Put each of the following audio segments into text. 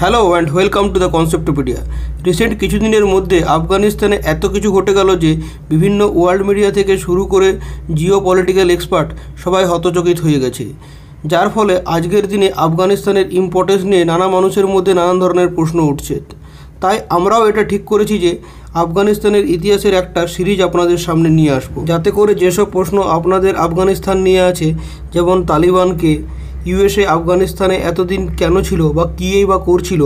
Hello and welcome to the Conceptopedia. Recent কিছুদিনের মধ্যে আফগানিস্তানে এত কিছু ঘটে গেল যে বিভিন্ন ওয়ার্ল্ড মিডিয়া থেকে শুরু করে জিও পলিটিক্যাল এক্সপার্ট সবাই হতচকিত হয়ে গেছে, যার ফলে আজকের দিনে আফগানিস্তানের ইম্পর্টেন্স নিয়ে নানা মানুষের মধ্যে নানান ধরনের প্রশ্ন উঠছে। তাই আমরাও এটা ঠিক করেছি যে আফগানিস্তানের ইতিহাসের একটা সিরিজ আপনাদের সামনে নিয়ে আসবো, যাতে করে যেসব প্রশ্ন আপনাদের আফগানিস্তান নিয়ে আছে, যেমন তালিবানকে USA আফগানিস্তানে এতদিন কেন ছিল বা কীই বা করছিল,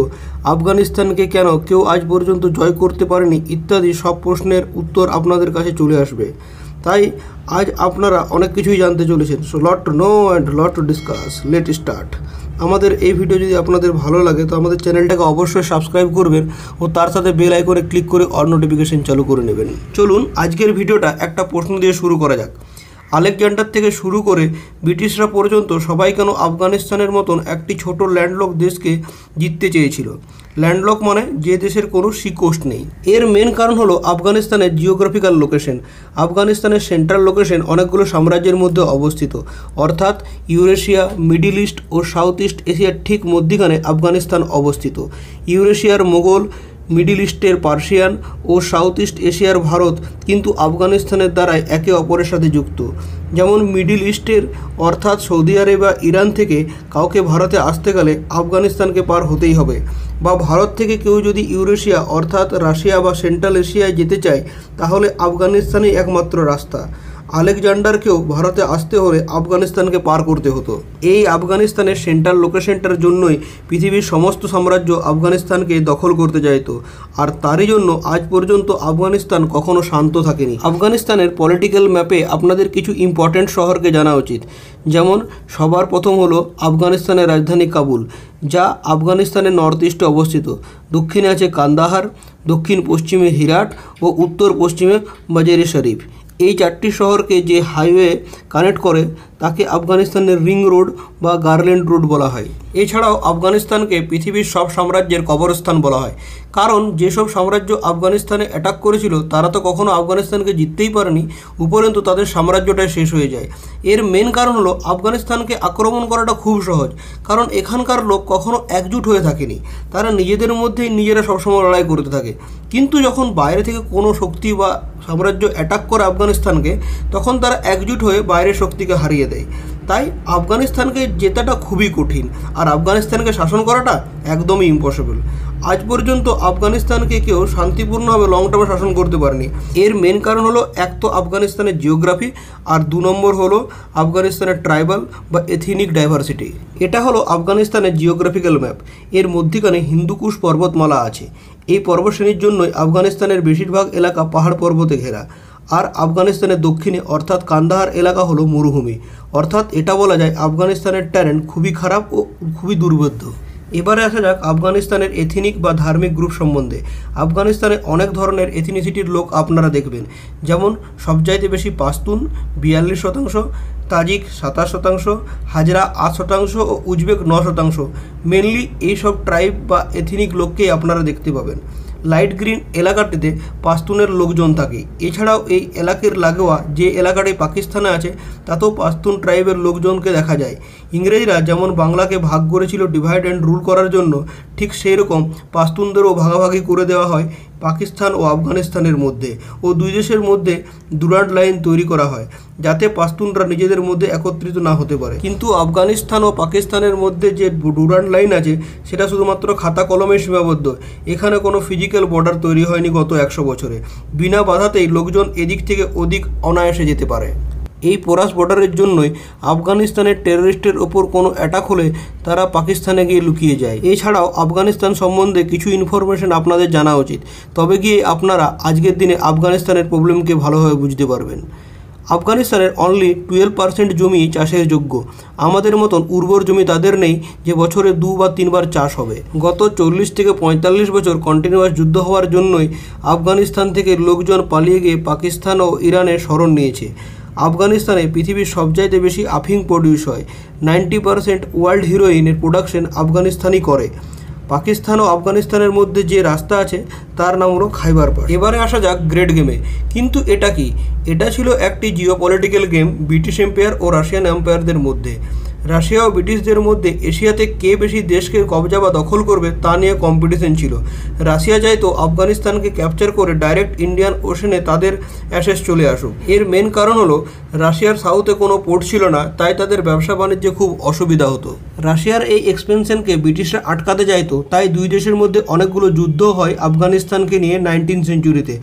আফগানিস্তানকে কেন কেউ আজ পর্যন্ত জয় করতে পারেনি ইত্যাদি সব প্রশ্নের উত্তর আপনাদের কাছে চলে আসবে। তাই আজ আপনারা অনেক কিছুই জানতে চলেছেন। So lot to know and lot to discuss, let start. আমাদের এই ভিডিও যদি আপনাদের ভালো লাগে তো আমাদের চ্যানেলটাকে অবশ্যই সাবস্ক্রাইব করবেন ও তার সাথে বেল আইকনে ক্লিক করে অল নোটিফিকেশন চালু করে নেবেন। চলুন আজকের ভিডিওটা একটা প্রশ্ন দিয়ে শুরু করা যাক। আলেকজান্ডার থেকে শুরু করে ব্রিটিশরা পর্যন্ত সবাই কেন আফগানিস্তানের মতন একটি ছোট ল্যান্ডলক দেশকে জিততে চেয়েছিল? ল্যান্ডলক মানে যে দেশের কোনো সিকোস্ট নেই। এর মেন কারণ হলো আফগানিস্তানের জিওগ্রাফিক্যাল লোকেশন। আফগানিস্তানের সেন্ট্রাল লোকেশন অনেকগুলো সাম্রাজ্যের মধ্যে অবস্থিত, অর্থাৎ ইউরেশিয়া, মিডিল ইস্ট ও সাউথ ইস্ট এশিয়ার ঠিক মধ্যখানে আফগানিস্তান অবস্থিত। ইউরেশিয়ার মোগল, মিডিল ইস্টের পার্সিয়ান ও সাউথ ইস্ট এশিয়ার ভারত কিন্তু আফগানিস্তানের দ্বারাই একে অপরের সাথে যুক্ত। যেমন মিডিল ইস্টের অর্থাৎ সৌদি আরব বা ইরান থেকে কাউকে ভারতে আসতে গেলে আফগানিস্তানকে পার হতেই হবে, বা ভারত থেকে কেউ যদি ইউরেশিয়া অর্থাৎ রাশিয়া বা সেন্ট্রাল এশিয়ায় যেতে চায় তাহলে আফগানিস্তানই একমাত্র রাস্তা। আলেকজান্ডারকেও ভারতে আসতে হলে আফগানিস্তানকে পার করতে হতো। এই আফগানিস্তানের সেন্ট্রাল লোকেশনটার জন্যই পৃথিবীর সমস্ত সাম্রাজ্য আফগানিস্তানকে দখল করতে চাইতো, আর তারই জন্য আজ পর্যন্ত আফগানিস্তান কখনো শান্ত থাকেনি। আফগানিস্তানের পলিটিক্যাল ম্যাপে আপনাদের কিছু ইম্পর্ট্যান্ট শহরকে জানা উচিত। যেমন সবার প্রথম হলো আফগানিস্তানের রাজধানী কাবুল, যা আফগানিস্তানের নর্থ ইস্টে অবস্থিত। দক্ষিণে আছে কান্দাহার, দক্ষিণ পশ্চিমে হিরাট ও উত্তর পশ্চিমে মাজারে শরীফ। এই চারটি শহরকে যে হাইওয়ে কানেক্ট করে তাকে আফগানিস্তানের রিং রোড বা গার্ল্যান্ড রোড বলা হয়। এছাড়াও আফগানিস্তানকে পৃথিবীর সব সাম্রাজ্যের কবরস্থান বলা হয়, কারণ যেসব সাম্রাজ্য আফগানিস্তানে অ্যাটাক করেছিল তারা তো কখনো আফগানিস্তানকে জিততেই পারেনি, উপরন্তু তাদের সাম্রাজ্যটাই শেষ হয়ে যায়। এর মেন কারণ হলো আফগানিস্তানকে আক্রমণ করাটা খুব সহজ, কারণ এখানকার লোক কখনো একজুট হয়ে থাকেনি, তারা নিজেদের মধ্যেই নিজেরা সবসময় লড়াই করতে থাকে। কিন্তু যখন বাইরে থেকে কোনো শক্তি বা সাম্রাজ্য অ্যাটাক করে আফগানিস্তানকে, তখন তারা একজুট হয়ে বাইরের শক্তিকে হারিয়ে দেয়। তাই আফগানিস্তানকে জেতাটা খুবই কঠিন, আর আফগানিস্তানকে শাসন করাটা একদমই ইম্পসিবল। আজ পর্যন্ত আফগানিস্তানকে কেউ শান্তিপূর্ণভাবে লং টার্মে শাসন করতে পারেনি। এর মেন কারণ হলো এক তো আফগানিস্তানের জিওগ্রাফি, আর দু নম্বর হলো আফগানিস্তানের ট্রাইবাল বা এথনিক ডাইভার্সিটি। এটা হলো আফগানিস্তানের জিওগ্রাফিক্যাল ম্যাপ। এর মধ্যখানে হিন্দুকুশ পর্বতমালা আছে। এই পর্বতশ্রেণীর জন্যই আফগানিস্তানের বেশিরভাগ এলাকা পাহাড় পর্বতে ঘেরা, আর আফগানিস্তানের দক্ষিণে অর্থাৎ কান্দাহার এলাকা হলো মরুভূমি, অর্থাৎ এটা বলা যায় আফগানিস্তানের ট্যারেন খুবই খারাপ ও খুবই দুর্ভেদ্য। এবারে আসা যাক আফগানিস্তানের এথনিক বা ধার্মিক গ্রুপ সম্বন্ধে। আফগানিস্তানে অনেক ধরনের এথনিসিটির লোক আপনারা দেখবেন, যেমন সবচাইতে বেশি পাস্তুন 42%, তাজিক 27%, হাজরা 8% ও উজবেক 9%। মেনলি এইসব ট্রাইব বা এথনিক লোককেই আপনারা দেখতে পাবেন। লাইট গ্রিন এলাকাটিতে পাস্তুনের লোকজন থাকে। এছাড়াও এই এলাকার লাগোয়া যে এলাকাটি পাকিস্তানে আছে তাতেও পাস্তুন ট্রাইবের লোকজনকে দেখা যায়। ইংরেজরা যেমন বাংলাকে ভাগ করেছিল ডিভাইড অ্যান্ড রুল করার জন্য, ঠিক সেই রকম পাস্তুনদেরও ভাগাভাগি করে দেওয়া হয় পাকিস্তান ও আফগানিস্তানের মধ্যে, ও দুই দেশের মধ্যে ডুরান্ড লাইন তৈরি করা হয় যাতে পাস্তুনরা নিজেদের মধ্যে একত্রিত না হতে পারে। কিন্তু আফগানিস্তান ও পাকিস্তানের মধ্যে যে ডুরান্ড লাইন আছে সেটা শুধুমাত্র খাতা কলমে সীমাবদ্ধ, এখানে কোনো ফিজিক্যাল বর্ডার তৈরি হয়নি। গত 100 বছরে বিনা বাধাতেই লোকজন এদিক থেকে ওদিক অনায়াসে যেতে পারে। এই পোরাস বর্ডারের জন্যই আফগানিস্তানের টেররিস্টের ওপর কোনো অ্যাটাক হলে তারা পাকিস্তানে গিয়ে লুকিয়ে যায়। এছাড়াও আফগানিস্তান সম্বন্ধে কিছু ইনফরমেশন আপনাদের জানা উচিত, তবে গিয়ে আপনারা আজকের দিনে আফগানিস্তানের প্রবলেমকে ভালোভাবে বুঝতে পারবেন। আফগানিস্তানের অনলি 12% জমি চাষের যোগ্য। আমাদের মতন উর্বর জমি তাদের নেই যে বছরে 2 বা 3 বার চাষ হবে। গত 40 থেকে 45 বছর কন্টিনিউয়াস যুদ্ধ হওয়ার জন্যই আফগানিস্তান থেকে লোকজন পালিয়ে গিয়ে পাকিস্তান ও ইরানে শরণ নিয়েছে। আফগানিস্তানে পৃথিবীর সবচাইতে বেশি আফিং প্রডিউস হয়। 90% ওয়ার্ল্ড হিরোইনের প্রোডাকশন আফগানিস্তানই করে। পাকিস্তান ও আফগানিস্তানের মধ্যে যে রাস্তা আছে তার নাম হলো খাইবার পাস। এবারে আসা যাক গ্রেট গেমে। কিন্তু এটা কি? এটা ছিল একটি জিওপলিটিক্যাল গেম ব্রিটিশ এম্পায়ার ও রাশিয়ান এম্পায়ারদের মধ্যে। রাশিয়া और ব্রিটিশদের মধ্যে এশিয়াতে কে বেশি দেশকে কবজা বা দখল করবে তা নিয়ে কম্পিটিশন ছিল। রাশিয়া চাইতো আফগানিস্তানকে ক্যাপচার করে ডাইরেক্ট ইন্ডিয়ান ওশানে তাদের অ্যাশেজ চলে আসুক। এর মেন কারণ হলো রাশিয়ার সাউথে কোনো পোর্ট ছিল না, তাই তাদের ব্যবসা বাণিজ্যে খুব অসুবিধা হতো। রাশিয়ার এই এক্সপেনশনকে ব্রিটিশরা আটকাতে চাইতো, তাই দুই দেশের মধ্যে অনেকগুলো যুদ্ধ হয় আফগানিস্তানকে নিয়ে 19 সেঞ্চুরিতে।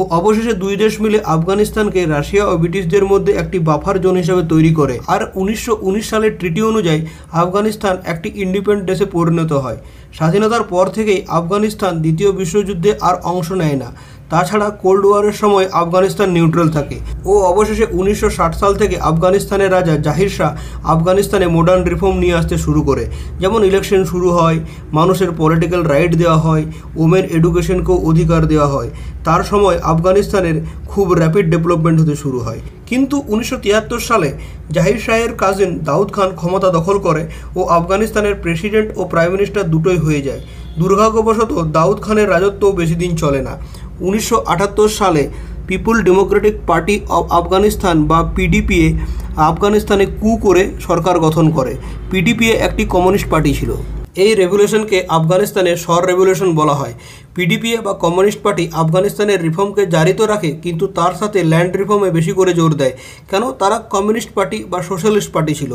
ও অবশেষে দুই দেশ মিলে আফগানিস্তানকে রাশিয়া ও ব্রিটিশদের মধ্যে একটি বাফার জোন হিসেবে তৈরি করে। আর 1919 সালের ট্রিটি অনুযায়ী আফগানিস্তান একটি ইন্ডিপেন্ডেন্ট দেশে পরিণত হয়। স্বাধীনতার পর থেকেই আফগানিস্তান দ্বিতীয় বিশ্বযুদ্ধে আর অংশ নেয় না। তাছাড়া কোল্ড ওয়ারের সময় আফগানিস্তান নিউট্রাল থাকে। ও অবশেষে 1960 সাল থেকে আফগানিস্তানের রাজা জাহির শাহ আফগানিস্তানে মডার্ন রিফর্ম নিয়ে আসতে শুরু করে, যেমন ইলেকশন শুরু হয়, মানুষের পলিটিক্যাল রাইট দেওয়া হয়, ওমেন এডুকেশনকেও অধিকার দেওয়া হয়। তার সময় আফগানিস্তানের খুব র্যাপিড ডেভেলপমেন্ট হতে শুরু হয়। কিন্তু 1973 সালে জাহির শাহের কাজিন দাউদ খান ক্ষমতা দখল করে ও আফগানিস্তানের প্রেসিডেন্ট ও প্রাইম মিনিস্টার দুটোই হয়ে যায়। দুর্ভাগ্যবশত দাউদ খানের রাজত্বও বেশি দিন চলে না। 1978 সালে people democratic party of Afghanistan বা পিডিপিএ আফগানিস্তানে কু করে সরকার গঠন করে। পিডিপিএ একটি কমিউনিস্ট পার্টি ছিল। এই রেভলিউশনকে আফগানিস্তানে সর রেভলিউশন বলা হয়। পিডিপিএ বা কমিউনিস্ট পার্টি আফগানিস্তানের রিফর্মকে জারি তো রাখে, কিন্তু তার সাথে ল্যান্ড রিফর্মে বেশি করে জোর দেয়। কেন? তারা কমিউনিস্ট পার্টি বা সোশ্যালিস্ট পার্টি ছিল।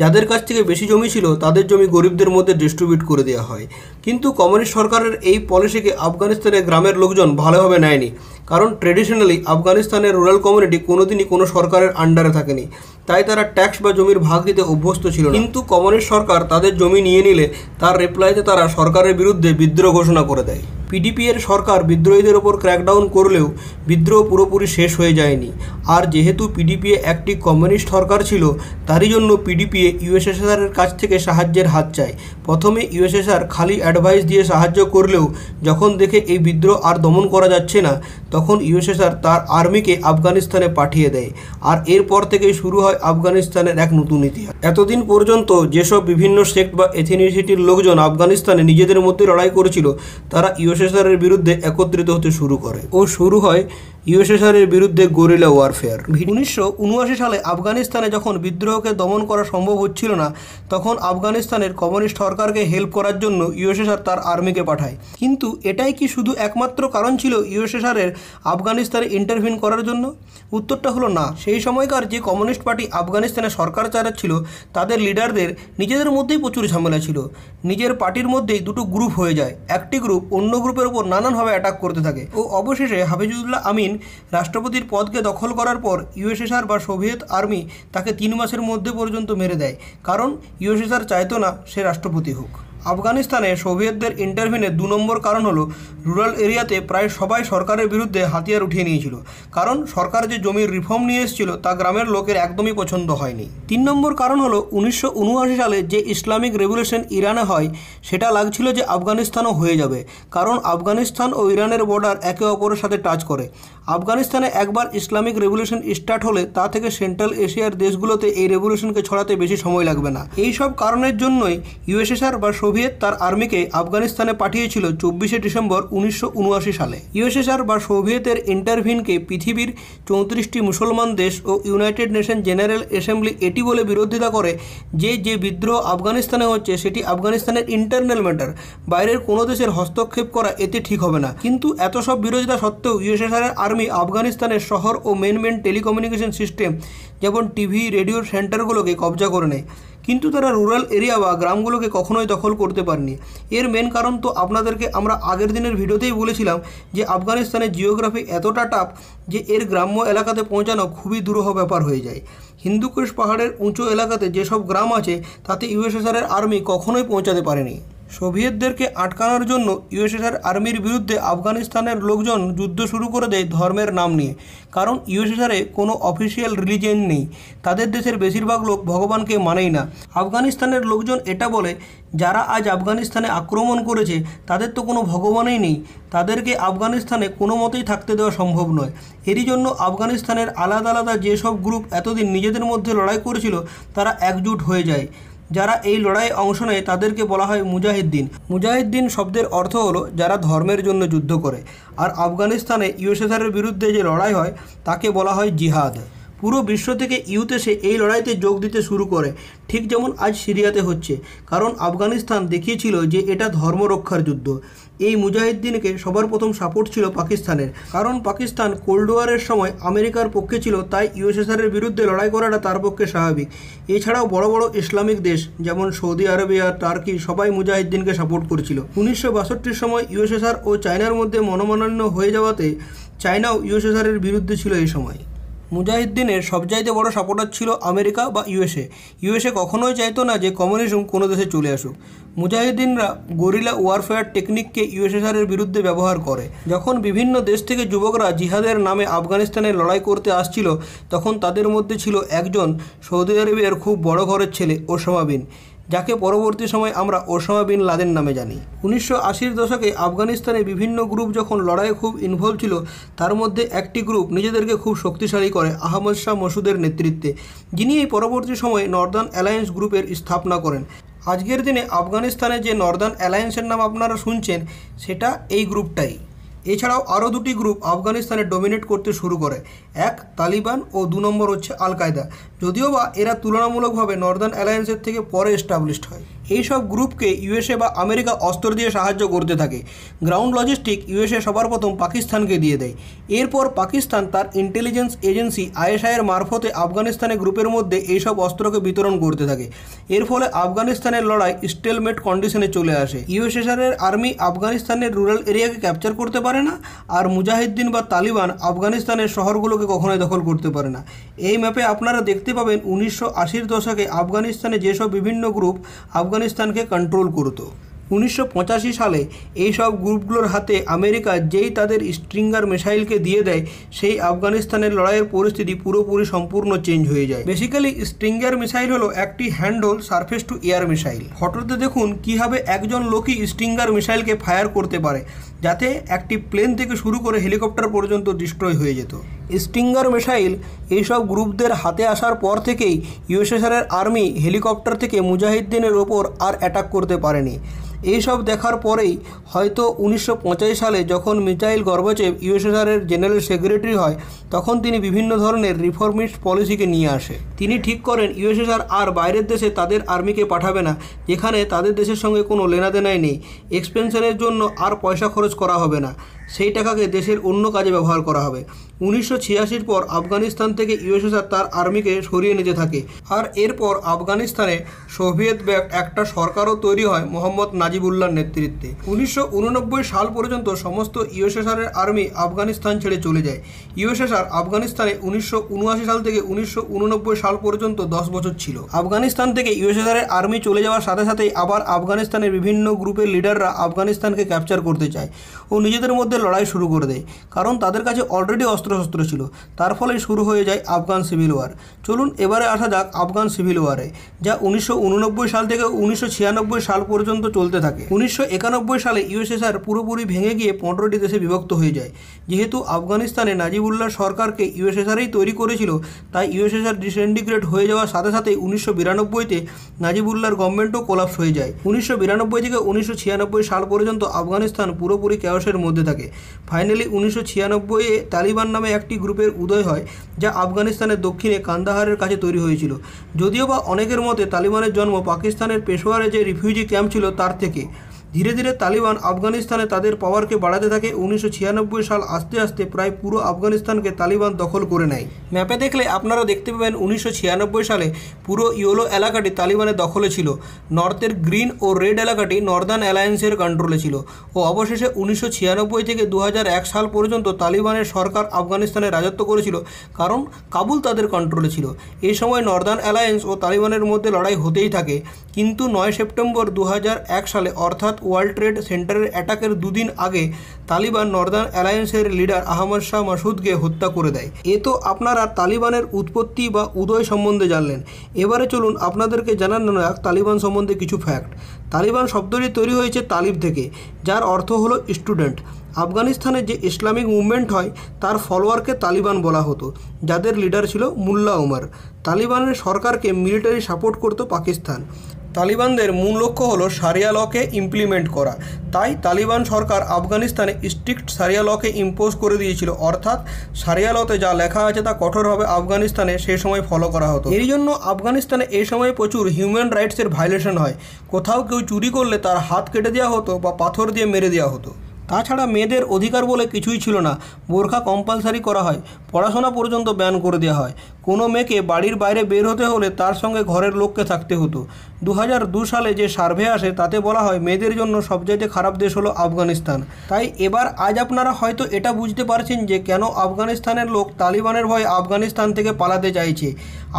যাদের কাছ থেকে বেশি জমি ছিল তাদের জমি গরিবদের মধ্যে ডিস্ট্রিবিউট করে দেওয়া হয়। কিন্তু কমিউনিস্ট সরকারের এই পলিসিকে আফগানিস্তানের গ্রামের লোকজন ভালোভাবে নেয়নি, কারণ ট্রেডিশনালি আফগানিস্তানের রুরাল কমিউনিটি কোনোদিনই কোনো সরকারের আন্ডারে থাকেনি, তাই তারা ট্যাক্স বা জমির ভাগ দিতে অভ্যস্ত ছিল না। কিন্তু কমিউনিস্ট সরকার তাদের জমি নিয়ে নিলে তার রিপ্লাইতে তারা সরকারের বিরুদ্ধে বিদ্রোহ ঘোষণা করে দেয়। পিডিপিএর সরকার বিদ্রোহীদের ওপর ক্র্যাকডাউন করলেও বিদ্রোহ পুরোপুরি শেষ হয়ে যায়নি। আর যেহেতু পিডিপিএ একটি কমিউনিস্ট সরকার ছিল, তারই জন্য পিডিপিএ ইউএসএসআরের কাছ থেকে সাহায্যের হাত চায়। প্রথমে ইউএসএসআর খালি অ্যাডভাইস দিয়ে সাহায্য করলেও যখন দেখে এই বিদ্রোহ আর দমন করা যাচ্ছে না, তখন ইউএসএসআর তার আর্মিকে আফগানিস্তানে পাঠিয়ে দেয়। আর এরপর থেকেই শুরু হয় আফগানিস্তানের এক নতুন ইতিহাস। এতদিন পর্যন্ত যেসব বিভিন্ন সেক্ট বা এথনিসিটির লোকজন আফগানিস্তানে নিজেদের মধ্যে লড়াই করেছিল, তারা ইউএসএসআরের বিরুদ্ধে একত্রিত হতে শুরু করে ও শুরু হয় ইউএসএসআরের বিরুদ্ধে গরিলা ওয়ারফেয়ার। 1979 সালে আফগানিস্তানে যখন বিদ্রোহকে দমন করা সম্ভব হচ্ছিল না, তখন আফগানিস্তানের কমিউনিস্ট সরকারকে হেল্প করার জন্য ইউএসএসআর তার আর্মিকে পাঠায়। কিন্তু এটাই কি শুধু একমাত্র কারণ ছিল ইউএসএসআরের আফগানিস্তানে ইন্টারভিউ করার জন্য? উত্তরটা হলো না। সেই সময়কার যে কমিউনিস্ট পার্টি আফগানিস্তানে সরকার চালাচ্ছিল তাদের লিডারদের নিজেদের মধ্যেই প্রচুর ঝামেলা ছিল। নিজের পার্টির মধ্যেই দুটো গ্রুপ হয়ে যায়, একটি গ্রুপ অন্য গ্রুপের উপর নানানভাবে অ্যাটাক করতে থাকে। ও অবশেষে হাফিজুল্লাহ আমিন রাষ্ট্রপতির পদকে দখল করার পর ইউএসএসআর বা সোভিয়েত আর্মি তাকে 3 মাসের মধ্যে পর্যন্ত মেরে দেয়, কারণ ইউএসএসআর চাইতো না সে রাষ্ট্রপতি হোক। আফগানিস্তানে সোভিয়েতদের ইন্টারভেনের 2 নম্বর কারণ হলো রুরাল এরিয়াতে প্রায় সবাই সরকারের বিরুদ্ধে হাতিয়ার উঠিয়ে নিয়েছিল, কারণ সরকার যে জমির রিফর্ম নিয়ে এসেছিল তা গ্রামের লোকের একদমই পছন্দ হয়নি। 3 নম্বর কারণ হলো 1979 সালে যে ইসলামিক রেভলিউশন ইরানে হয় সেটা লাগছিল যে আফগানিস্তানও হয়ে যাবে, কারণ আফগানিস্তান ও ইরানের বর্ডার একে অপরের সাথে টাচ করে। আফগানিস্তানে একবার ইসলামিক রেভলিউশন স্টার্ট হলে তা থেকে সেন্ট্রাল এশিয়ার দেশগুলোতে এই রেভলিউশনকে ছড়াতে বেশি সময় লাগবে না। এই সব কারণের জন্যই ইউএসএসআর বা সোভিয়েত তার আর্মিকে আফগানিস্তানে পাঠিয়েছিল 24শে ডিসেম্বর 1979 সালে। ইউএসএসআর বা সোভিয়েতের ইন্টারভিউকে পৃথিবীর 34টি মুসলমান দেশ ও ইউনাইটেড নেশন জেনারেল অ্যাসেম্বলি এটি বলে বিরোধিতা করে যে যে বিদ্রোহ আফগানিস্তানে হচ্ছে সেটি আফগানিস্তানের ইন্টারনাল ম্যাটার, বাইরের কোনো দেশের হস্তক্ষেপ করা এতে ঠিক হবে না। কিন্তু এত সব বিরোধিতা সত্ত্বেও ইউএসএসআরের আর্মি আফগানিস্তানের শহর ও মেন টেলিকমিউনিকেশন সিস্টেম, যেমন টিভি, রেডিওর সেন্টারগুলোকে কবজা করে নেয়। কিন্তু তারা রুরাল এরিয়া বা গ্রামগুলোকে কখনোই দখল করতে পারেনি। এর মেন কারণ তো আপনাদেরকে আমরা আগের দিনের ভিডিওতেই বলেছিলাম যে আফগানিস্তানের জিওগ্রাফি এতটা টাফ যে এর গ্রাম্য এলাকাতে পৌঁছানো খুবই দুরূহ ব্যাপার হয়ে যায়। হিন্দুকুশ পাহাড়ের উঁচু এলাকাতে যেসব গ্রাম আছে তাতে ইউএসএসআরের আর্মি কখনোই পৌঁছাতে পারেনি। সোভিয়েতদেরকে আটকানোর জন্য ইউএসএসআর আর্মির বিরুদ্ধে আফগানিস্তানের লোকজন যুদ্ধ শুরু করে দেয় ধর্মের নাম নিয়ে, কারণ ইউএসএসআরে কোনো অফিসিয়াল রিলিজিয়ন নেই। তাদের দেশের বেশিরভাগ লোক ভগবানকে মানেই না। আফগানিস্তানের লোকজন এটা বলে যারা আজ আফগানিস্তানে আক্রমণ করেছে তাদের তো কোনো ভগবানই নেই, তাদেরকে আফগানিস্তানে কোনো মতেই থাকতে দেওয়া সম্ভব নয়। এরই জন্য আফগানিস্তানের আলাদা আলাদা যেসব গ্রুপ এতদিন নিজেদের মধ্যে লড়াই করেছিল তারা একজোট হয়ে যায়। যারা এই লড়াইয়ে অংশ নেয় তাদেরকে বলা হয় মুজাহিদ্দিন। মুজাহিদ্দিন শব্দের অর্থ হলো যারা ধর্মের জন্য যুদ্ধ করে। আর আফগানিস্তানে ইউএসএসআরের বিরুদ্ধে যে লড়াই হয় তাকে বলা হয় জিহাদ। পুরো বিশ্ব থেকে ইউএসএ এই লড়াইতে যোগ দিতে শুরু করে। ঠিক যেমন আজ সিরিয়াতে হচ্ছে, কারণ আফগানিস্তান দেখিয়েছিল যে এটা ধর্মরক্ষার যুদ্ধ। এই মুজাহিদ্দিনকে সবার প্রথম সাপোর্ট ছিল পাকিস্তানের, কারণ পাকিস্তান কোল্ড ওয়ারের সময় আমেরিকার পক্ষে ছিল, তাই ইউএসএসআর এর বিরুদ্ধে লড়াই করাটা তার পক্ষে স্বাভাবিক। এছাড়াও বড় বড় ইসলামিক দেশ যেমন সৌদি আরবিয়া, টার্কি সবাই মুজাহিদ্দিনকে সাপোর্ট করেছিল। 1962-র সময় ইউএসএসআর ও চায়নার মধ্যে মনোমালিন্য হয়ে যাওয়াতে চায়নাও ইউএসএসআর এর বিরুদ্ধে ছিল। এই সময় মুজাহিদ্দিনের সবচাইতে বড় সাপোর্টার ছিল আমেরিকা বা ইউএসএ। ইউএসএ কখনোই চাইতো না যে কমিউনিজম কোনো দেশে চলে আসুক। মুজাহিদ্দিনরা গরিলা ওয়ারফেয়ার টেকনিককে ইউএসএসআর এর বিরুদ্ধে ব্যবহার করে। যখন বিভিন্ন দেশ থেকে যুবকরা জিহাদের নামে আফগানিস্তানে লড়াই করতে আসছিল, তখন তাদের মধ্যে ছিল একজন সৌদি আরবের খুব বড় ঘরের ছেলে ওসামা বিন, যাকে পরবর্তী সময় আমরা ওসামা বিন লাদেন নামে জানি। 1980-র দশকে আফগানিস্তানে বিভিন্ন গ্রুপ যখন লড়াইয়ে খুব ইনভলভ ছিল, তার মধ্যে একটি গ্রুপ নিজেদেরকে খুব শক্তিশালী করে আহমদ শাহ মসুদের নেতৃত্বে, যিনি এই পরবর্তী সময়ে নর্দার্ন অ্যালায়েন্স গ্রুপের স্থাপনা করেন। আজকের দিনে আফগানিস্তানে যে নর্দার্ন অ্যালায়েন্সের নাম আপনারা শুনছেন, সেটা এই গ্রুপটাই। এছাড়াও আরও দুটি গ্রুপ আফগানিস্তানে ডোমিনেট করতে শুরু করে, এক তালিবান ও 2 নম্বর হচ্ছে আল কায়দা, যদিও বা এরা তুলনামূলকভাবে নর্দার্ন অ্যালায়েন্সের থেকে পরে এস্টাবলিশড হয়। এই সব গ্রুপকে ইউএসএ বা আমেরিকা অস্ত্র দিয়ে সাহায্য করতে থাকে। গ্রাউন্ড লজিস্টিক ইউএসএ সবার প্রথম পাকিস্তানকে দিয়ে দেয়। এরপর পাকিস্তান তার ইন্টেলিজেন্স এজেন্সি আইএসআইয়ের মারফতে আফগানিস্তানে গ্রুপের মধ্যে এইসব অস্ত্রকে বিতরণ করতে থাকে। এর ফলে আফগানিস্তানের লড়াই স্টেলমেট কন্ডিশনে চলে আসে। ইউএসএসআরের আর্মি আফগানিস্তানের রুরাল এরিয়াকে ক্যাপচার করতে পারে না, আর মুজাহিদ্দিন বা তালিবান আফগানিস্তানের শহরগুলোকে কখনোই দখল করতে পারে না। এই ম্যাপে আপনারা দেখতে পাবেন 1980-র দশকে আফগানিস্তানে যেসব বিভিন্ন গ্রুপ আফগানিস্তানকে কন্ট্রোল করত। 1985 সালে এই সব গ্রুপগুলোর হাতে আমেরিকা যেই তাদের স্ট্রিঙ্গার মিসাইলকে দিয়ে দেয়, সেই আফগানিস্তানের লড়াইয়ের পরিস্থিতি পুরোপুরি সম্পূর্ণ চেঞ্জ হয়ে যায়। বেসিক্যালি স্ট্রিঙ্গার মিসাইল হলো একটি হ্যান্ডহোল সারফেস টু এয়ার মিসাইল। ফটোতে দেখুন কীভাবে একজন লোকই স্ট্রিঙ্গার মিসাইলকে ফায়ার করতে পারে, যাতে একটি প্লেন থেকে শুরু করে হেলিকপ্টার পর্যন্ত ডিস্ট্রয় হয়ে যেত। স্টিঙ্গার মিসাইল এইসব গ্রুপদের হাতে আসার পর থেকেই ইউএসএসআরের আর্মি হেলিকপ্টার থেকে মুজাহিদ্দিনের ওপর আর অ্যাটাক করতে পারেনি। এইসব দেখার পরেই হয়তো 1985 সালে যখন মিখাইল গর্বাচেভ ইউএসএসআরের জেনারেল সেক্রেটারি হয়, তখন তিনি বিভিন্ন ধরনের রিফর্মিস্ট পলিসিকে নিয়ে আসে। তিনি ঠিক করেন ইউএসএসআর আর বাইরের দেশে তাদের আর্মিকে পাঠাবে না, যেখানে তাদের দেশের সঙ্গে কোনো লেনাদেনাই নেই। এক্সপেনশনের জন্য আর পয়সা খরচ করা হবে না, সেই টাকাকে দেশের অন্য কাজে ব্যবহার করা হবে। 1986-র পর আফগানিস্তান থেকে ইউএসএসআর তার আর্মিকে সরিয়ে নিতে থাকে, আর এরপর আফগানিস্তানে সোভিয়েত ব্যাক একটা সরকারও তৈরি হয় মোহাম্মদ নাজিবুল্লাহর নেতৃত্বে। 1989 সাল পর্যন্ত সমস্ত ইউএসএসআরের আর্মি আফগানিস্তান ছেড়ে চলে যায়। ইউএসএসআর আফগানিস্তানে 1979 সাল থেকে 1989 সাল পর্যন্ত 10 বছর ছিল। আফগানিস্তান থেকে ইউএসএসআরের আর্মি চলে যাওয়ার সাথে সাথেই আবার আফগানিস্তানের বিভিন্ন গ্রুপের লিডাররা আফগানিস্তানকে ক্যাপচার করতে চায় ও নিজেদের মধ্যে লড়াই শুরু করে দেয়, কারণ তাদের কাছে অলরেডি অস্ত্রশস্ত্র ছিল। তার ফলে শুরু হয়ে যায় আফগান সিভিল ওয়ার। চলুন এবারে আসা যাক আফগান সিভিল ওয়ারে, যা 1989 সাল থেকে 1996 সাল পর্যন্ত চলতে থাকে। 1991 সালে ইউএসএসআর পুরোপুরি ভেঙে গিয়ে 15টি দেশে বিভক্ত হয়ে যায়। যেহেতু আফগানিস্তানে নাজিবুল্লাহ সরকারকে ইউএসএসআরই তৈরি করেছিল, তাই ইউএসএসআর ডিসইন্টিগ্রেট হয়ে যাওয়ার সাথে সাথে 1992-তে নাজিবুল্লাহর গভর্নমেন্টও কোলাপস হয়ে যায়। 1992 থেকে 1996 সাল পর্যন্ত আফগানিস্তান পুরোপুরি ক্যাওসের মধ্যে থাকে। ফাইনালি 1996-এ তালিবান নামে একটি গ্রুপের উদয় হয়, যা আফগানিস্তানের দক্ষিণে কান্দাহারের কাছে তৈরি হয়েছিল। যদিও বা অনেকের মতে তালিবানের জন্ম পাকিস্তানের পেশোয়ারে যে রিফিউজি ক্যাম্প ছিল তার থেকে। ধীরে ধীরে তালিবান আফগানিস্তানে তাদের পাওয়ারকে বাড়াতে থাকে। 1996 সাল আস্তে আস্তে প্রায় পুরো আফগানিস্তানকে তালিবান দখল করে নেয়। ম্যাপে দেখলে আপনারা দেখতে পাবেন 1996 সালে পুরো ইয়েলো এলাকাটি তালিবানের দখলে ছিল, নর্থের গ্রিন ও রেড এলাকাটি নর্দার্ন অ্যালায়েন্সের কন্ট্রোলে ছিল, ও অবশেষে 1996 থেকে 2001 সাল পর্যন্ত তালিবানের সরকার আফগানিস্তানে রাজত্ব করেছিল, কারণ কাবুল তাদের কন্ট্রোলে ছিল। এই সময় নর্দার্ন অ্যালায়েন্স ও তালিবানের মধ্যে লড়াই হতেই থাকে, কিন্তু 9 সেপ্টেম্বর 2001 সালে অর্থাৎ ওয়ার্ল্ড ট্রেড সেন্টারের অ্যাটাকের দুদিন আগে তালিবান নর্দার্ন অ্যালায়েন্সের লিডার আহমদ শাহ মাসুদকে হত্যা করে দেয়। এ তো আপনারা তালিবানের উৎপত্তি বা উদয় সম্বন্ধে জানলেন। এবারে চলুন আপনাদেরকে জানানো যাক তালিবান সম্বন্ধে কিছু ফ্যাক্ট। তালিবান শব্দটি তৈরি হয়েছে তালিব থেকে, যার অর্থ হলো স্টুডেন্ট। আফগানিস্তানে যে ইসলামিক মুভমেন্ট হয় তার ফলোয়ারকে তালিবান বলা হতো, যাদের লিডার ছিল মোল্লা ওমর। তালিবানের সরকারকে মিলিটারি সাপোর্ট করত পাকিস্তান। তালিবানদের মূল লক্ষ্য হলো সারিয়া লকে ইমপ্লিমেন্ট করা। তাই তালিবান সরকার আফগানিস্তানে স্ট্রিক্ট সারিয়া লকে ইম্পোজ করে দিয়েছিল, অর্থাৎ সারিয়া লতে যা লেখা আছে তা কঠোরভাবে আফগানিস্তানে সেই সময় ফলো করা হতো। এর জন্য আফগানিস্তানে এই সময় প্রচুর হিউম্যান রাইটসের ভায়োলেশন হয়। কোথাও কেউ চুরি করলে তার হাত কেটে দেওয়া হতো বা পাথর দিয়ে মেরে দেওয়া হতো। তাছাড়া মেয়েদের অধিকার বলে কিছুই ছিল না। বোরখা কম্পালসারি করা হয়, পড়াশোনা পর্যন্ত ব্যান করে দেওয়া হয়। কোনো মেয়েকে বাড়ির বাইরে বের হতে হলে তার সঙ্গে ঘরের লোককে থাকতে হতো। 2002 সালে যে সার্ভে আসে তাতে বলা হয় মেয়েদের জন্য সবচাইতে খারাপ দেশ হলো আফগানিস্তান। তাই এবার আজ আপনারা হয়তো এটা বুঝতে পারছেন যে কেন আফগানিস্তানের লোক তালিবানের ভয়ে আফগানিস্তান থেকে পালাতে চাইছে।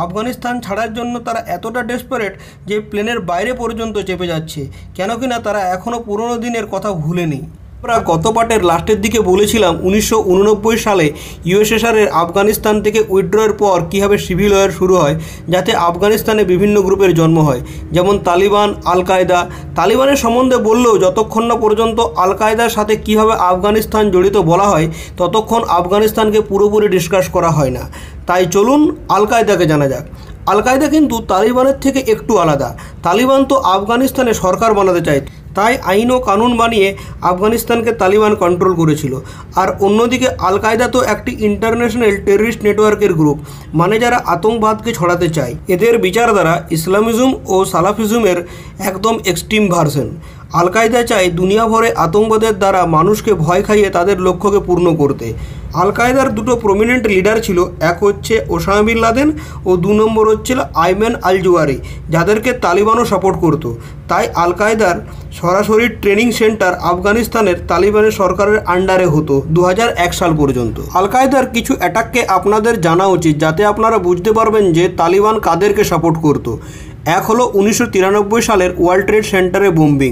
আফগানিস্তান ছাড়ার জন্য তারা এতটা ডেসপারেট যে প্লেনের বাইরে পর্যন্ত চেপে যাচ্ছে, কেন কিনা তারা এখনও পুরনো দিনের কথা ভুলেনি। আমরা গত পার্টের লাস্টের দিকে বলেছিলাম 1989 সালে ইউএসএসআরের আফগানিস্তান থেকে উইথড্রয়ের পর কীভাবে সিভিল ওয়ার শুরু হয়, যাতে আফগানিস্তানে বিভিন্ন গ্রুপের জন্ম হয়, যেমন তালিবান, আল কায়দা। তালিবানের সম্বন্ধে বললেও যতক্ষণ না পর্যন্ত আল কায়দার সাথে কীভাবে আফগানিস্তান জড়িত বলা হয় ততক্ষণ আফগানিস্তানকে পুরোপুরি ডিসকাস করা হয় না। তাই চলুন আল কায়দাকে জানা যাক। আল কায়দা কিন্তু তালিবানের থেকে একটু আলাদা। তালিবান তো আফগানিস্তানে সরকার বানাতে চায়, তাই আইন ও কানুন বানিয়ে আফগানিস্তানকে তালিবান কন্ট্রোল করেছিল। আর অন্যদিকে আল কায়দা তো একটি ইন্টারন্যাশনাল টেররিস্ট নেটওয়ার্কের গ্রুপ, মানে যারা আতঙ্কবাদকে ছড়াতে চায়। এদের বিচার দ্বারা ইসলামিজম ও সালাফিজমের একদম এক্সট্রিম ভার্সন। আল কায়দা চায় দুনিয়া ভরে আতঙ্কবাদের দ্বারা মানুষকে ভয় খাইয়ে তাদের লক্ষ্যকে পূর্ণ করতে। আল কায়দার দুটো প্রমিনেন্ট লিডার ছিল, এক হচ্ছে ওসামা বিন লাদেন ও 2 নম্বর হচ্ছিল আইমান আল জুয়ারি, যাদেরকে তালিবানও সাপোর্ট করত। তাই আল কায়দার সরাসরি ট্রেনিং সেন্টার আফগানিস্তানের তালিবানের সরকারের আন্ডারে হতো 2001 সাল পর্যন্ত। আল কায়দার কিছু অ্যাটাককে আপনাদের জানা উচিত, যাতে আপনারা বুঝতে পারবেন যে তালিবান কাদেরকে সাপোর্ট করত। এক হলো 1993 সালের ওয়ার্ল্ড ট্রেড সেন্টারে বোম্বিং,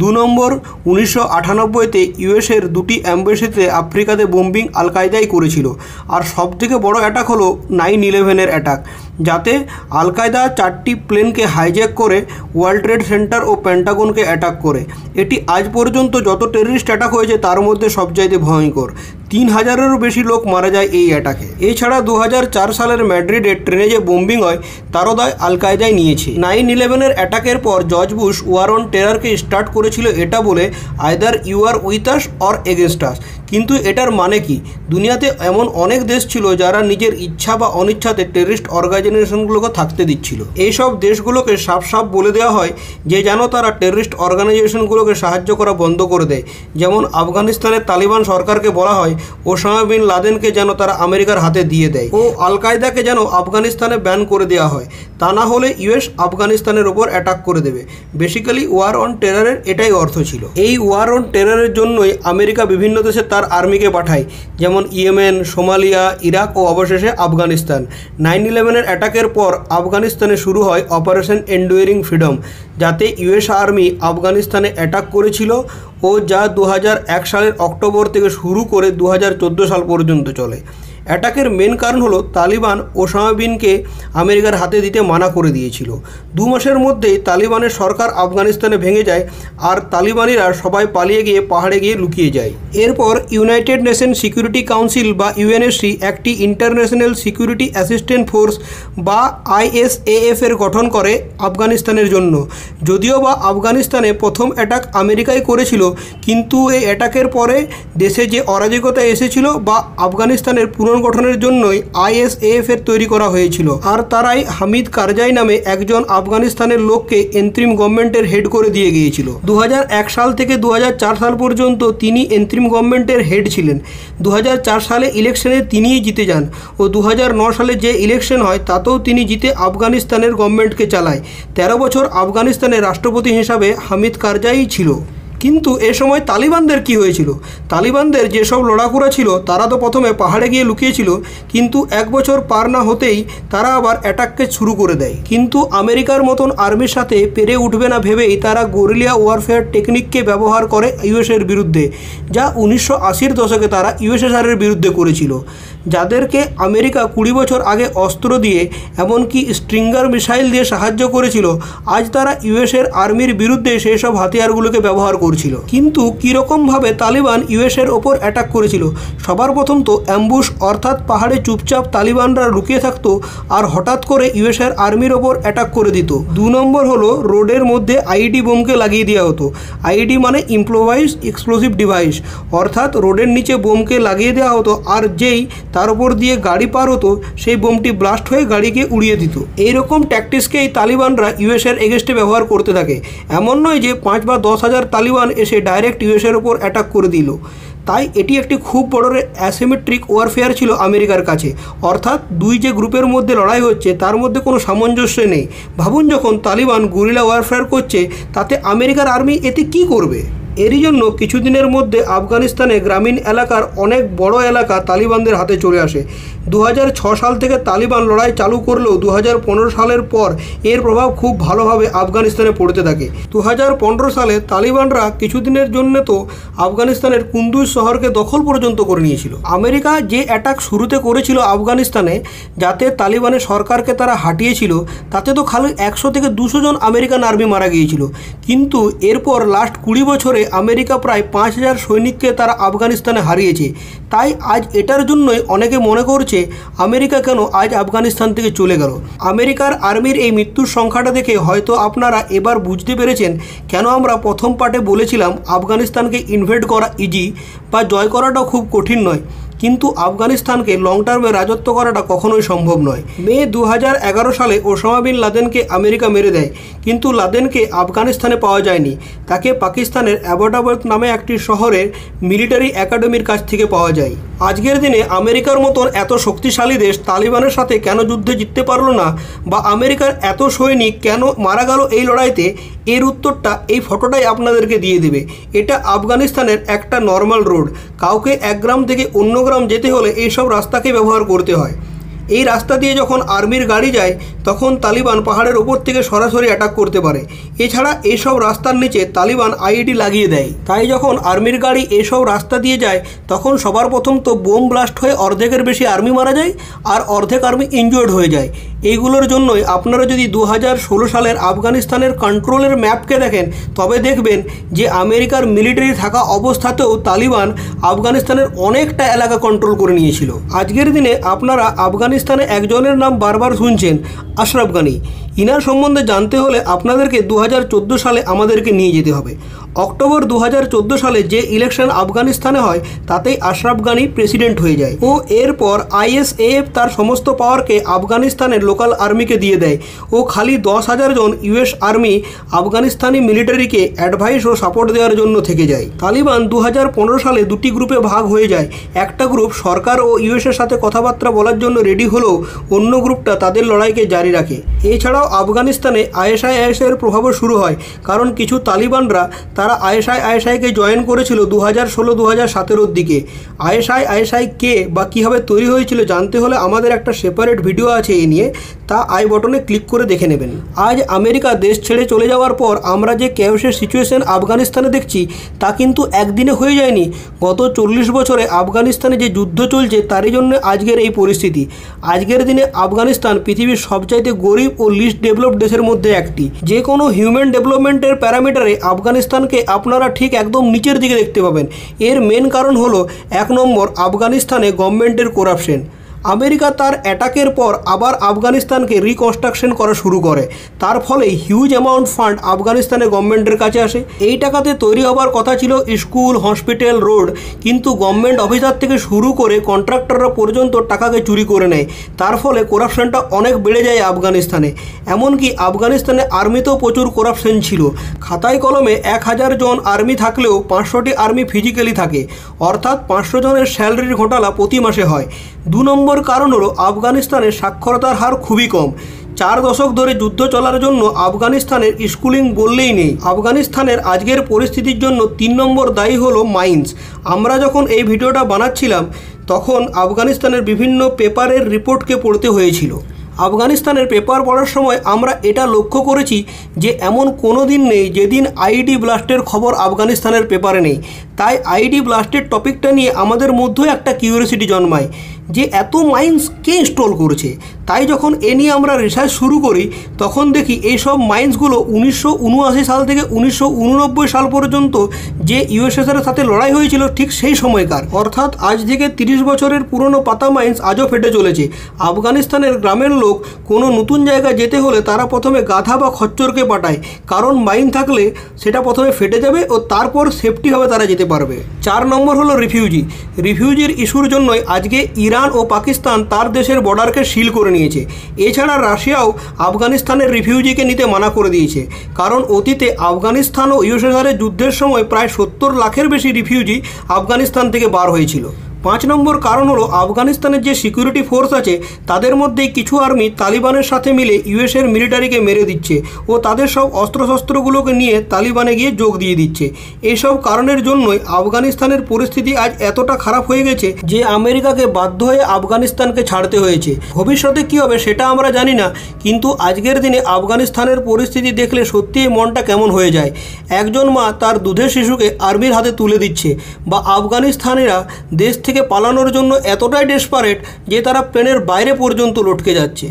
2 নম্বর 1998-তে ইউএসের দুটি অ্যাম্বাসিতে আফ্রিকাতে বোম্বিং আল কায়দাই করেছিল। আর সবথেকে বড় অ্যাটাক হলো 9/11-এর অ্যাটাক, যাতে আল কায়দা 4টি প্লেনকে হাইজ্যাক করে ওয়ার্ল্ড ট্রেড সেন্টার ও পেন্টাগনকে অ্যাটাক করে। এটি আজ পর্যন্ত যত টেররিস্ট অ্যাটাক হয়েছে তার মধ্যে সবচাইতে ভয়ঙ্কর। 3000-এরও বেশি লোক মারা যায় এই অ্যাটাকে। এছাড়া 2004 সালের ম্যাড্রিডে ট্রেনে যে বোম্বিং হয় তারও দায় আল কায়দাই নিয়েছে। 9/11-এর অ্যাটাকের পর জর্জ বুশ ওয়ার অন টেরারকে স্টার্ট করেছিল এটা বলে, either you are with us or against us. কিন্তু এটার মানে কি? দুনিয়াতে এমন অনেক দেশ ছিল যারা নিজের ইচ্ছা বা অনিচ্ছাতে টেররিস্ট অর্গানাইজেশনগুলোকে থাকতে দিচ্ছিল। এইসব দেশগুলোকে সাফ সাফ বলে দেওয়া হয় যে যেন তারা টেররিস্ট অর্গানাইজেশনগুলোকে সাহায্য করা বন্ধ করে দেয়। যেমন আফগানিস্তানের তালিবান সরকারকে বলা হয় ওসামা বিন লাদেনকে যেন তারা আমেরিকার হাতে দিয়ে দেয় ও আল কায়দাকে যেন আফগানিস্তানে ব্যান করে দেওয়া হয়, তা না হলে ইউএস আফগানিস্তানের ওপর অ্যাটাক করে দেবে। বেসিক্যালি ওয়ার অন টেরারের এটাই অর্থ ছিল। এই ওয়ার অন টেরারের জন্যই আমেরিকা বিভিন্ন দেশে তার আর্মিকে পাঠায়, যেমন ইয়েমেন, সোমালিয়া, ইরাক ও অবশেষে আফগানিস্তান। 9/11-এর অ্যাটাকের পর আফগানিস্তানে শুরু হয় অপারেশন এন্ডুয়ারিং ফ্রিডম, যাতে ইউএস আর্মি আফগানিস্তানে অ্যাটাক করেছিল ও যা 2001 সালের অক্টোবর থেকে শুরু করে 2014 সাল পর্যন্ত চলে। অ্যাটাকের মেন কারণ হলো তালিবান ওসামা বিনকে আমেরিকার হাতে দিতে মানা করে দিয়েছিল। 2 মাসের মধ্যেই তালিবানের সরকার আফগানিস্তানে ভেঙে যায় আর তালিবানিরা সবাই পালিয়ে গিয়ে পাহাড়ে গিয়ে লুকিয়ে যায়। এরপর ইউনাইটেড নেশন সিকিউরিটি কাউন্সিল বা ইউএনএসসি একটি ইন্টারন্যাশনাল সিকিউরিটি অ্যাসিস্ট্যান্ট ফোর্স বা ISAF এর গঠন করে আফগানিস্তানের জন্য। যদিও বা আফগানিস্তানে প্রথম অ্যাটাক আমেরিকাই করেছিল, কিন্তু এই অ্যাটাকের পরে দেশে যে অরাজকতা এসেছিল বা আফগানিস্তানের পুরনো গঠনের জন্যই ISAF এর তৈরি করা হয়েছিল। আর তারাই হামিদ কারজাই নামে একজন আফগানিস্তানের লোককে এন্ট্রিম গভর্নমেন্টের হেড করে দিয়ে গিয়েছিল। 2001 সাল থেকে 2004 সাল পর্যন্ত তিনি এন্ট্রিম গভর্নমেন্টের হেড ছিলেন। 2004 সালে ইলেকশনে তিনিই জিতে যান ও 2009 সালে যে ইলেকশন হয় তাতেও তিনি জিতে আফগানিস্তানের গভর্নমেন্টকে চালায়। 13 বছর আফগানিস্তানের রাষ্ট্রপতি হিসাবে হামিদ কারজাই ছিল। কিন্তু এ সময় তালিবানদের কি হয়েছিল? তালিবানদের যেসব লড়াকুড়া ছিল তারা তো প্রথমে পাহাড়ে গিয়ে লুকিয়েছিল, কিন্তু 1 বছর পার না হতেই তারা আবার অ্যাটাককে শুরু করে দেয়। কিন্তু আমেরিকার মতন আর্মির সাথে পেরে উঠবে না ভেবেই তারা গরিলা ওয়ারফেয়ার টেকনিককে ব্যবহার করে ইউএসের বিরুদ্ধে, যা 1980-র দশকে তারা USSR এর বিরুদ্ধে করেছিল। যাদেরকে আমেরিকা 20 বছর আগে অস্ত্র দিয়ে এমনকি স্ট্রিঙ্গার মিসাইল দিয়ে সাহায্য করেছিল আজ তারা ইউএসএর আর্মির বিরুদ্ধে সেই সব হাতিয়ারগুলোকে ব্যবহার করছিল। কিন্তু কীরকমভাবে তালিবান ইউএসএর ওপর অ্যাটাক করেছিল? সবার প্রথম তো অ্যাম্বুশ, অর্থাৎ পাহাড়ে চুপচাপ তালিবানরা লুকিয়ে থাকতো আর হঠাৎ করে ইউএসএর আর্মির ওপর অ্যাটাক করে দিত। 2 নম্বর হলো রোডের মধ্যে আইডি বোমকে লাগিয়ে দেওয়া হতো। আইডি মানে ইম্প্রোভাইজড এক্সপ্লোসিভ ডিভাইস, অর্থাৎ রোডের নিচে বোমকে লাগিয়ে দেওয়া হতো আর যেই তার উপর দিয়ে গাড়ি পার হতো সেই বোমটি ব্লাস্ট হয়ে গাড়িকে উড়িয়ে দিত। এইরকম ট্যাকটিক্সকেই তালিবানরা ইউএসএর এগেনস্টে ব্যবহার করতে থাকে। এমন নয় যে 5 বা 10 হাজার তালিবান এসে ডাইরেক্ট ইউএসএর ওপর অ্যাটাক করে দিল। তাই এটি একটি খুব বড় অ্যাসিমেট্রিক ওয়ারফেয়ার ছিল আমেরিকার কাছে, অর্থাৎ দুই যে গ্রুপের মধ্যে লড়াই হচ্ছে তার মধ্যে কোনো সামঞ্জস্য নেই। ভাবুন, যখন তালিবান গুরিলা ওয়ারফেয়ার করছে তাতে আমেরিকার আর্মি এতে কি করবে? এরই জন্য কিছুদিনের মধ্যে আফগানিস্তানে গ্রামীণ এলাকার অনেক বড় এলাকা তালিবানদের হাতে চলে আসে। 2006 সাল থেকে তালিবান লড়াই চালু করলেও 2015 সালের পর এর প্রভাব খুব ভালোভাবে আফগানিস্তানে পড়তে থাকে। 2015 সালে তালিবানরা কিছুদিনের জন্য তো আফগানিস্তানের কুন্দুজ শহরকে দখল পর্যন্ত করে নিয়েছিল। আমেরিকা যে অ্যাটাক শুরুতে করেছিল আফগানিস্তানে, যাতে তালিবানের সরকারকে তারা হাঁটিয়েছিল, তাতে তো খালি 100 থেকে 200 জন আমেরিকান আর্মি মারা গিয়েছিল। কিন্তু এরপর লাস্ট 20 বছরে আমেরিকা প্রায় 5,000 সৈনিককে তারা আফগানিস্তানে হারিয়েছে। তাই আজ এটার জন্যই অনেকে মনে করছে আমেরিকা কেন আজ আফগানিস্তান থেকে চলে গেল। আমেরিকার আর্মির এই মৃত্যুর সংখ্যাটা দেখে হয়তো আপনারা এবার বুঝতে পেরেছেন কেন আমরা প্রথম পার্টে বলেছিলাম আফগানিস্তানকে ইনভেড করা ইজি বা জয় করাটাও খুব কঠিন নয়, কিন্তু আফগানিস্তানকে লং টার্মে রাজত্ব করাটা কখনোই সম্ভব নয়। মে 2011 সালে ওসামা বিন লাদেনকে আমেরিকা মেরে দেয়, কিন্তু লাদেনকে আফগানিস্তানে পাওয়া যায়নি। তাকে পাকিস্তানের অ্যাবোটাবাদ নামে একটি শহরের মিলিটারি একাডেমির কাছ থেকে পাওয়া যায়। আজকের দিনে আমেরিকার মতন এত শক্তিশালী দেশ তালিবানের সাথে কেন যুদ্ধে জিততে পারলো না বা আমেরিকার এত সৈনিক কেন মারা গেল এই লড়াইতে, এর উত্তরটা এই ফটোটাই আপনাদেরকে দিয়ে দেবে। এটা আফগানিস্তানের একটা নর্মাল রোড। কাউকে এক গ্রাম থেকে অন্য গ্রাম যেতে হলে এইসব রাস্তাকে ব্যবহার করতে হয়। এই রাস্তা দিয়ে যখন আর্মির গাড়ি যায় তখন তালিবান পাহাড়ের ওপর থেকে সরাসরি অ্যাটাক করতে পারে। এছাড়া এইসব রাস্তার নিচে তালিবান আইডি লাগিয়ে দেয়। তাই যখন আর্মির গাড়ি এইসব রাস্তা দিয়ে যায় তখন সবার প্রথম তো বোম ব্লাস্ট হয়ে অর্ধেকের বেশি আর্মি মারা যায় আর অর্ধেক আর্মি ইনজুর্ড হয়ে যায়। এইগুলোর জন্যই আপনারা যদি 2016 সালের আফগানিস্তানের কন্ট্রোলের ম্যাপকে দেখেন তবে দেখবেন যে আমেরিকার মিলিটারি থাকা অবস্থাতেও তালিবান আফগানিস্তানের অনেকটা এলাকা কন্ট্রোল করে নিয়েছিল। আজকের দিনে আপনারা আফগানিস্তানে একজনের নাম বারবার শুনছেন, আশরাফ গানি। ইনার সম্বন্ধে জানতে হলে আপনাদেরকে 2014 সালে আমাদেরকে নিয়ে যেতে হবে। অক্টোবর 2014 সালে যে ইলেকশন আফগানিস্তানে হয় তাতেই আশরাফ গানি প্রেসিডেন্ট হয়ে যায় ও এরপর ISAF তার সমস্ত পাওয়ারকে আফগানিস্তানের লোকাল আর্মিকে দিয়ে দেয় ও খালি 10,000 জন ইউএস আর্মি আফগানিস্তানি মিলিটারিকে অ্যাডভাইস ও সাপোর্ট দেওয়ার জন্য থেকে যায়। তালিবান 2015 সালে দুটি গ্রুপে ভাগ হয়ে যায়। একটা গ্রুপ সরকার ও ইউএসের সাথে কথাবার্তা বলার জন্য রেডি হলেও অন্য গ্রুপটা তাদের লড়াইকে জারি রাখে। এছাড়াও আফগানিস্তানে ISIS-এর প্রভাবও শুরু হয়, কারণ কিছু তালিবানরা তারা ISIS-কে জয়েন করেছিল 2016-2017 দিকে। ISIS কে বা কীভাবে তৈরি হয়েছিল জানতে হলে আমাদের একটা সেপারেট ভিডিও আছে এ নিয়ে, তা আই বটনে ক্লিক করে দেখে নেবেন। আজ আমেরিকা দেশ ছেড়ে চলে যাওয়ার পর আমরা যে ক্যাওসের সিচুয়েশন আফগানিস্তানে দেখছি তা কিন্তু একদিনে হয়ে যায়নি। গত 40 বছরে আফগানিস্তানে যে যুদ্ধ চলছে তারই জন্য আজকের এই পরিস্থিতি। আজকের দিনে আফগানিস্তান পৃথিবীর সবচাইতে গরিব ও লিস্ট ডেভেলপড দেশের মধ্যে একটি। যে কোনো হিউম্যান ডেভেলপমেন্টের প্যারামিটারে আফগানিস্তানকে আপনারা ঠিক একদম নিচের দিকে দেখতে পাবেন। এর মেন কারণ হলো 1 নম্বর আফগানিস্তানে গভর্নমেন্টের করাপশন। আমেরিকা তার অ্যাটাকের পর আবার আফগানিস্তানকে রিকনস্ট্রাকশন করা শুরু করে, তার ফলে হিউজ অ্যামাউন্ট ফান্ড আফগানিস্তানের গভর্নমেন্টের কাছে আসে। এই টাকাতে তৈরি হওয়ার কথা ছিল স্কুল, হসপিটাল, রোড, কিন্তু গভর্নমেন্ট অফিসার থেকে শুরু করে কন্ট্রাক্টররা পর্যন্ত টাকাকে চুরি করে নেয়। তার ফলে করাপশনটা অনেক বেড়ে যায় আফগানিস্তানে। এমনকি আফগানিস্তানে আর্মিতেও প্রচুর করাপশন ছিল। খাতায় কলমে 1000 জন আর্মি থাকলেও 500টি আর্মি ফিজিক্যালি থাকে, অর্থাৎ 500 জনের স্যালারির ঘোটালা প্রতি মাসে হয়। 2 নম্বর কারণ হলো আফগানিস্তানের সাক্ষরতার হার খুবই কম। 4 দশক ধরে যুদ্ধ চলার জন্য আফগানিস্তানের স্কুলিং বললেই নেই। আফগানিস্তানের আজকের পরিস্থিতির জন্য 3 নম্বর দায়ী হলো মাইন্স। আমরা যখন এই ভিডিওটা বানাচ্ছিলাম তখন আফগানিস্তানের বিভিন্ন পেপারের রিপোর্টকে পড়তে হয়েছিল। আফগানিস্তানের পেপার পড়ার সময় আমরা এটা লক্ষ্য করেছি যে এমন কোনো দিন নেই যেদিন আইডি ব্লাস্টের খবর আফগানিস্তানের পেপারে নেই। তাই আইডি ব্লাস্টের টপিকটা নিয়ে আমাদের মধ্যেও একটা কিউরিওসিটি জন্মায় যে এত মাইন্স কে ইনস্টল করেছে। তাই যখন এ নিয়ে আমরা রিসার্চ শুরু করি তখন দেখি এইসব মাইন্সগুলো 1979 সাল থেকে 1989 সাল পর্যন্ত যে ইউএসএসআরের সাথে লড়াই হয়েছিল ঠিক সেই সময়কার, অর্থাৎ আজ থেকে 30 বছরের পুরনো পাতা মাইন্স আজও ফেটে চলেছে। আফগানিস্তানের গ্রামের লোক কোনো নতুন জায়গা যেতে হলে তারা প্রথমে গাধা বা খচ্চরকে পাঠায়, কারণ মাইন থাকলে সেটা প্রথমে ফেটে যাবে ও তারপর সেফটি হবে, তারা যেতে পারবে। 4 নম্বর হলো রিফিউজি। রিফিউজির ইস্যুর জন্যই আজকে ইরান ও পাকিস্তান তার দেশের বর্ডারকে সিল করে নিয়েছে। এছাড়া রাশিয়াও আফগানিস্তানের রিফিউজিকে নিতে মানা করে দিয়েছে, কারণ অতীতে আফগানিস্তান ও ইউএসএসআরের যুদ্ধের সময় প্রায় 70 লাখের বেশি রিফিউজি আফগানিস্তান থেকে বার হয়েছিল। 5 নম্বর কারণ হলো আফগানিস্তানের যে সিকিউরিটি ফোর্স আছে তাদের মধ্যে কিছু আর্মি তালিবানের সাথে মিলে ইউএসের মিলিটারিকে মেরে দিচ্ছে ও তাদের সব অস্ত্রশস্ত্রগুলোকে নিয়ে তালিবানে গিয়ে যোগ দিয়ে দিচ্ছে। এইসব কারণের জন্যই আফগানিস্তানের পরিস্থিতি আজ এতটা খারাপ হয়ে গেছে যে আমেরিকাকে বাধ্য হয়ে আফগানিস্তানকে ছাড়তে হয়েছে। ভবিষ্যতে কী হবে সেটা আমরা জানি না, কিন্তু আজকের দিনে আফগানিস্তানের পরিস্থিতি দেখলে সত্যিই মনটা কেমন হয়ে যায়। একজন মা তার দুধের শিশুকে আর্মির হাতে তুলে দিচ্ছে, বা আফগানিস্তানিরা দেশ থেকে পালানোর জন্য এতটাই ডেসপারেট যে তারা প্লেনের বাইরে পর্যন্ত লটকে যাচ্ছে।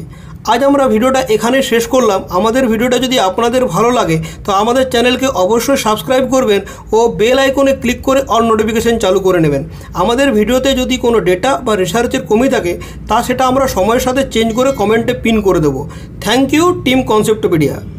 আজ আমরা ভিডিওটা এখানে শেষ করলাম। আমাদের ভিডিওটা যদি আপনাদের ভালো লাগে তো আমাদের চ্যানেলকে অবশ্যই সাবস্ক্রাইব করবেন ও বেল আইকনে ক্লিক করে অল নোটিফিকেশান চালু করে নেবেন। আমাদের ভিডিওতে যদি কোনো ডেটা বা রিসার্চের কমি থাকে তা সেটা আমরা সময়ের সাথে চেঞ্জ করে কমেন্টে পিন করে দেবো। Thank you team কনসেপ্টোপিডিয়া।